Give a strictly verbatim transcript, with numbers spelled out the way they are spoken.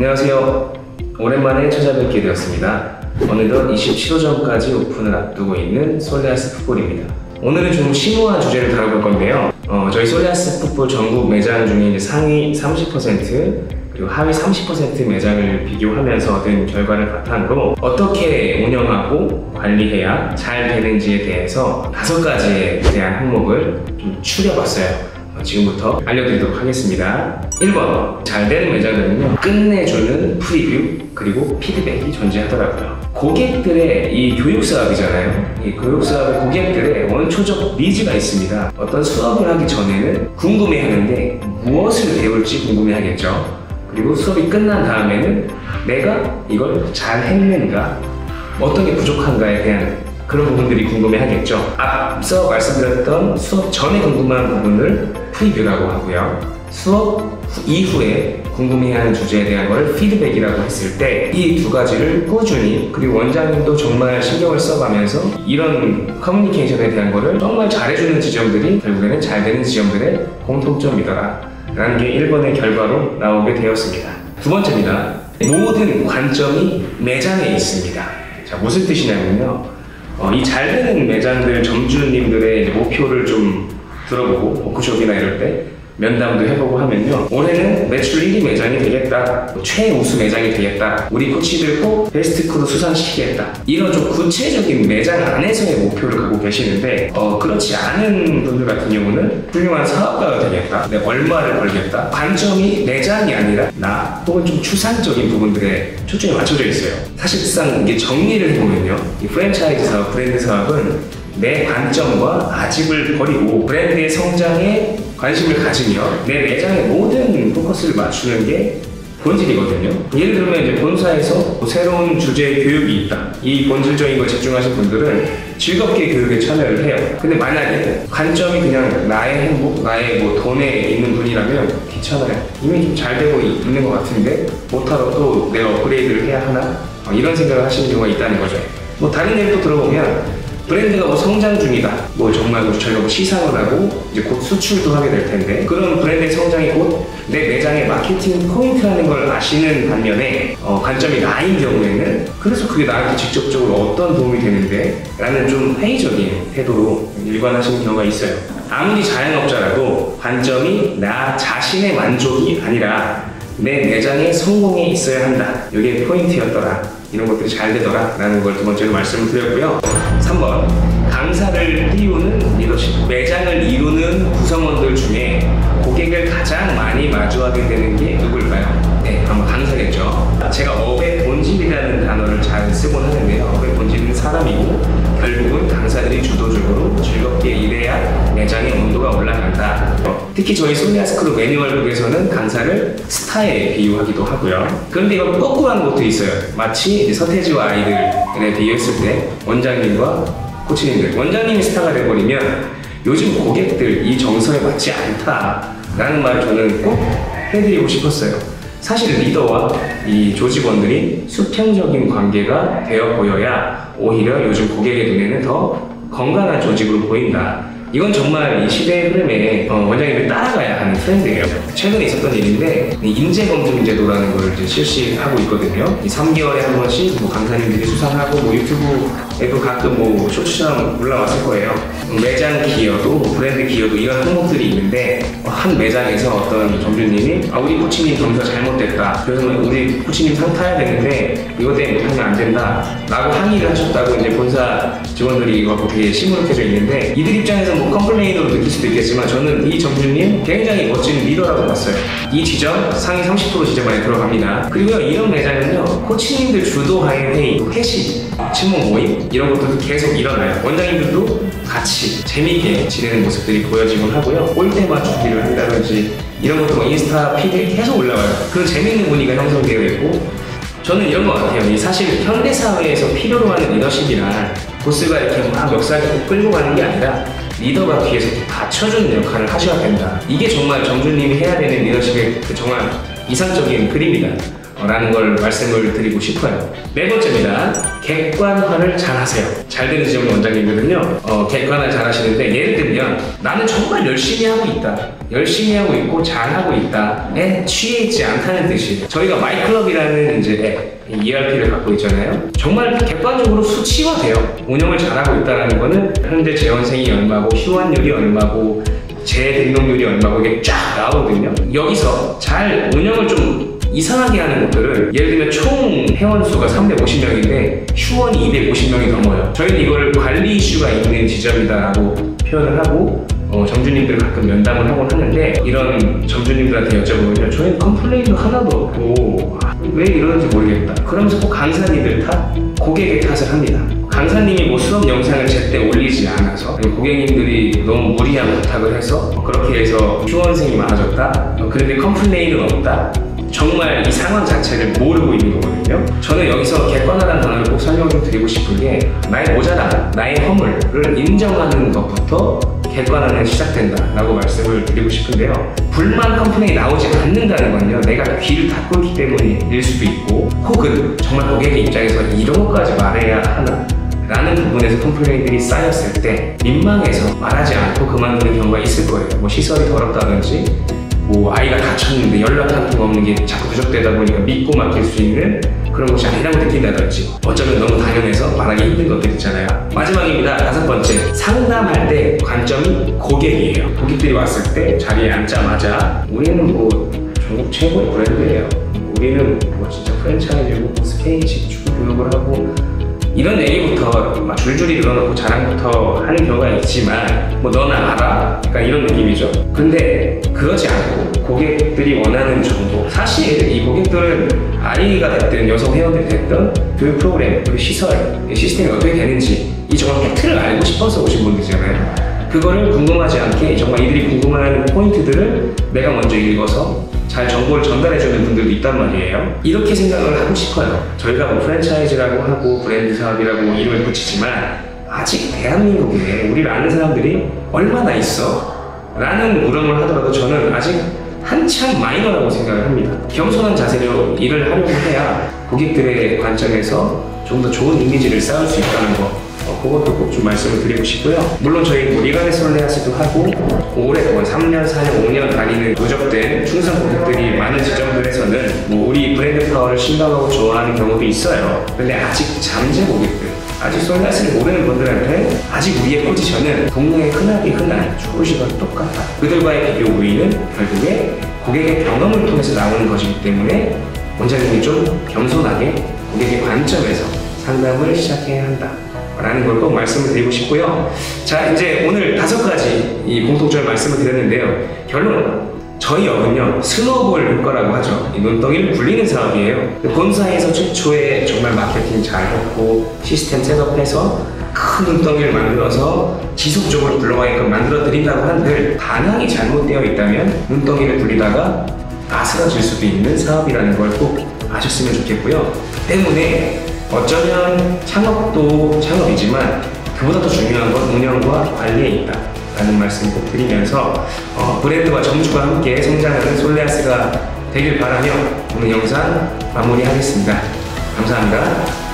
안녕하세요. 오랜만에 찾아뵙게 되었습니다. 어느덧 이십칠 호점까지 오픈을 앞두고 있는 솔레아스풋볼입니다. 오늘은 좀 심오한 주제를 다뤄볼 건데요. 어, 저희 솔레아스풋볼 전국 매장 중에 이제 상위 삼십 퍼센트 그리고 하위 삼십 퍼센트 매장을 비교하면서 얻은 결과를 바탕으로 어떻게 운영하고 관리해야 잘 되는지에 대해서 다섯 가지에 대한 항목을 좀 추려봤어요. 지금부터 알려드리도록 하겠습니다. 일 번, 잘 되는 매장들은요, 끝내주는 프리뷰 그리고 피드백이 존재하더라고요. 고객들의 이 교육사업이잖아요. 이 교육사업에 고객들의 원초적 니즈가 있습니다. 어떤 수업을 하기 전에는 궁금해하는데 무엇을 배울지 궁금해하겠죠. 그리고 수업이 끝난 다음에는 내가 이걸 잘 했는가, 어떤 게 부족한가에 대한 그런 부분들이 궁금해하겠죠. 앞서 말씀드렸던 수업 전에 궁금한 부분을 프리뷰라고 하고요, 수업 이후에 궁금해하는 주제에 대한 걸 피드백이라고 했을 때 이 두 가지를 꾸준히, 그리고 원장님도 정말 신경을 써가면서 이런 커뮤니케이션에 대한 거를 정말 잘해주는 지점들이 결국에는 잘 되는 지점들의 공통점이더라 라는 게 일 번의 결과로 나오게 되었습니다. 두 번째입니다. 모든 관점이 매장에 있습니다. 자, 무슨 뜻이냐면요, 어, 이 잘되는 매장들 점주님들의 목표를 좀 들어보고 워크숍이나 이럴 때 면담도 해보고 하면요, 올해는 매출 일 위 매장이 되겠다, 최우수 매장이 되겠다, 우리 코치들 꼭 베스트 크루 수상시키겠다, 이런 좀 구체적인 매장 안에서의 목표를 갖고 계시는데, 어, 그렇지 않은 분들 같은 경우는 훌륭한 사업가가 되겠다, 내가 얼마를 벌겠다, 관점이 매장이 아니라 나 혹은 좀 추상적인 부분들에 초점이 맞춰져 있어요. 사실상 이게 정리를 해보면요, 이 프랜차이즈 사업, 브랜드 사업은 내 관점과 아집을 버리고 브랜드의 성장에 관심을 가지며 내 매장의 모든 포커스를 맞추는 게 본질이거든요. 예를 들면 이제 본사에서 새로운 주제의 교육이 있다, 이 본질적인 걸 집중하신 분들은 즐겁게 교육에 참여를 해요. 근데 만약에 관점이 그냥 나의 행복, 나의 뭐 돈에 있는 분이라면 귀찮아요. 이미 좀 잘 되고 있는 것 같은데 못하러 또 내가 업그레이드를 해야 하나? 이런 생각을 하시는 경우가 있다는 거죠. 뭐 다른 얘기도 들어보면 브랜드가 뭐 성장 중이다, 뭐 정말 저희가 뭐 시상을 하고 이제 곧 수출도 하게 될 텐데 그런 브랜드의 성장이 곧 내 매장의 마케팅 포인트라는 걸 아시는 반면에 어, 관점이 나인 경우에는 그래서 그게 나한테 직접적으로 어떤 도움이 되는데 라는 좀 회의적인 태도로 일관하시는 경우가 있어요. 아무리 자영업자라도 관점이 나 자신의 만족이 아니라 내 매장의 성공에 있어야 한다, 이게 포인트였더라, 이런 것들이 잘 되더라 라는 걸 두 번째로 말씀을 드렸고요. 삼 번, 강사를 띄우는 리더십. 매장을 이루는 구성원들 중에 고객을 가장 많이 마주하게 되는 게 누굴까요? 네, 아마 강사겠죠. 제가 업의 본질이라는 단어를 잘 쓰곤 하는데요, 업의 본질은 사람이고 결국은 강사들이 주도적으로 즐겁게 일해야 매장의 온도가 올라간다. 특히 저희 솔레아스풋볼 매뉴얼북에서는 강사를 스타에 비유하기도 하고요. 그런데 이걸 거꾸로 하는 것도 있어요. 마치 서태지와 아이들에 비유했을 때 원장님과 코치님들, 원장님이 스타가 돼버리면 요즘 고객들 이 정서에 맞지 않다 라는 말을 저는 꼭 해드리고 싶었어요. 사실 리더와 이 조직원들이 수평적인 관계가 되어 보여야 오히려 요즘 고객의 눈에는 더 건강한 조직으로 보인다. 이건 정말 이 시대의 흐름에 원장님이 따라가야 하는 트렌드예요. 최근에 있었던 일인데 인재검증제도라는 걸 이제 실시하고 있거든요. 이 삼 개월에 한 번씩 뭐 강사님들이 수상하고 뭐 유튜브에도 가끔 뭐 쇼츠처럼 올라왔을 거예요. 매장 기여도 브랜드 기여도 이런 항목들이 있는데, 한 매장에서 어떤 점주님이 아, 우리 코치님 점수가 잘못됐다, 그래서 우리 코치님 상 타야 되는데 이것 때문에 못하면 안 된다 라고 항의를 하셨다고 이제 본사 직원들이 이거 되게 시무룩해져 있는데, 이들 입장에서 뭐 컴플레인으로 느낄 수도 있겠지만 저는 이 점주님 굉장히 멋진 리더라고 봤어요. 이 지점 상위 삼십 퍼센트 지점에 들어갑니다. 그리고요, 이런 매장은요, 코치님들 주도하에 회의, 회식, 친목 모임 이런 것들도 계속 일어나요. 원장님들도 같이 재미있게 지내는 모습들이 보여지곤 하고요, 올 때마다 준비를 한다든지 이런 것도 인스타 피드에 계속 올라와요. 그런 재미있는 분위기가 형성되어 있고, 저는 이런 것 같아요. 이 사실 현대사회에서 필요로 하는 리더십이나 보스가 이렇게 막 역사를 끌고 가는 게 아니라 리더가 뒤에서 받쳐주는 역할을 하셔야 된다, 이게 정말 점주님이 해야 되는 리더십의 그 정말 이상적인 그림이다 라는 걸 말씀을 드리고 싶어요. 네 번째입니다. 객관화를 잘 하세요. 잘 되는 지점은 원장님이거든요. 어, 객관화를 잘 하시는데, 예를 들면 나는 정말 열심히 하고 있다, 열심히 하고 있고 잘하고 있다에 취해 있지 않다는 뜻이에요. 저희가 마이클럽이라는 이제 앱, 이알피를 갖고 있잖아요. 정말 객관적으로 수치화돼요. 운영을 잘하고 있다는 거는 현재 재원생이 얼마고 휴환율이 얼마고 재등록률이 얼마고 이게 쫙 나오거든요. 여기서 잘 운영을 좀 이상하게 하는 것들을, 예를 들면 총 회원수가 삼백오십 명인데 휴원이 이백오십 명이 넘어요. 저희는 이걸 관리 이슈가 있는 지점이다라고 표현을 하고, 어, 점주님들 가끔 면담을 하곤 하는데, 이런 점주님들한테 여쭤보면 저희는 컴플레인도 하나도 없고 왜 이러는지 모르겠다 그러면서 꼭 강사님들 탓, 고객의 탓을 합니다. 강사님이 뭐 수업 영상을 제때 올리지 않아서, 고객님들이 너무 무리한 부탁을 해서, 그렇게 해서 휴원생이 많아졌다, 그런데 컴플레인은 없다, 정말 이 상황 자체를 모르고 있는 거거든요. 저는 여기서 객관화라는 단어를 꼭 설명 좀 드리고 싶은 게, 나의 모자람, 나의 허물을 인정하는 것부터 객관화는 시작된다라고 말씀을 드리고 싶은데요. 불만 컴플레인이 나오지 않는다는 건요, 내가 귀를 닫고 있기 때문일 수도 있고, 혹은 정말 고객의 입장에서 이런 것까지 말해야 하나 라는 부분에서 컴플레인들이 쌓였을 때 민망해서 말하지 않고 그만두는 경우가 있을 거예요. 뭐 시설이 더럽다든지, 뭐 아이가 다쳤는데 연락 한 통 없는 게 자꾸 누적되다 보니까 믿고 맡길 수 있는 그런 것이 아니라고 느낀다든지, 어쩌면 너무 당연해서 말하기 힘든 것들 있잖아요. 마지막입니다. 다섯 번째, 상담할 때 관점이 고객이에요. 고객들이 왔을 때 자리에 앉자마자 우리는 뭐 전국 최고의 브랜드예요, 우리는 뭐 진짜 프랜차이즈고 스페인식 축구 교육을 하고, 이런 얘기부터 막 줄줄이 늘어놓고 자랑부터 하는 경우가 있지만, 뭐 너는 알아? 약간 이런 느낌이죠. 근데 그러지 않고 고객들이 원하는 정보, 사실 이 고객들은 아이가 됐든 여성 회원들이 됐든 교육 프로그램, 그리고 시설, 시스템이 어떻게 되는지 이 정말 팩트를 알고 싶어서 오신 분들이잖아요. 그거를 궁금하지 않게 정말 이들이 궁금해하는 포인트들을 내가 먼저 읽어서 잘 정보를 전달해주는 분들도 있단 말이에요. 이렇게 생각을 하고 싶어요. 저희가 뭐 프랜차이즈라고 하고 브랜드 사업이라고 이름을 붙이지만, 아직 대한민국에 우리를 아는 사람들이 얼마나 있어? 라는 물음을 하더라도 저는 아직 한참 마이너라고 생각을 합니다. 겸손한 자세로 일을 하려고 해야 고객들의 관점에서 좀 더 좋은 이미지를 쌓을 수 있다는 거, 어, 그것도 꼭 좀 말씀을 드리고 싶고요. 물론 저희 뭐 리간의 솔레아스도 하고, 오랫동안 삼 년, 사 년, 오 년 다니는 누적된 충성 고객들이 많은 지점들에서는 뭐 우리 브랜드 파워를 신감하고 좋아하는 경우도 있어요. 근데 아직 잠재 고객들, 아직 솔레아스를 모르는 분들한테 아직 우리의 포지션은 동네의 흔하기 흔한 초보시간 똑같다, 그들과의 비교 우위는 결국에 고객의 경험을 통해서 나오는 것이기 때문에 원장님이 좀 겸손하게 고객의 관점에서 상담을 시작해야 한다 라는 걸 꼭 말씀을 드리고 싶고요. 자, 이제 오늘 다섯 가지 이 공통점을 말씀을 드렸는데요. 결론, 저희 업은요, 스노볼 효과라고 하죠. 이 논덩이를 굴리는 사업이에요. 본사에서 최초에 정말 마케팅 잘했고 시스템 셋업해서 큰 논덩이를 만들어서 지속적으로 굴러가게끔 만들어 드린다고 한들, 반항이 잘못되어 있다면 논덩이를 굴리다가 아스러질 수도 있는 사업이라는 걸 꼭 아셨으면 좋겠고요. 때문에 어쩌면 창업도 창업이지만 그보다 더 중요한 건 운영과 관리에 있다 라는 말씀을 꼭 드리면서, 어, 브랜드와 점주가 함께 성장하는 솔레아스가 되길 바라며 오늘 영상 마무리하겠습니다. 감사합니다.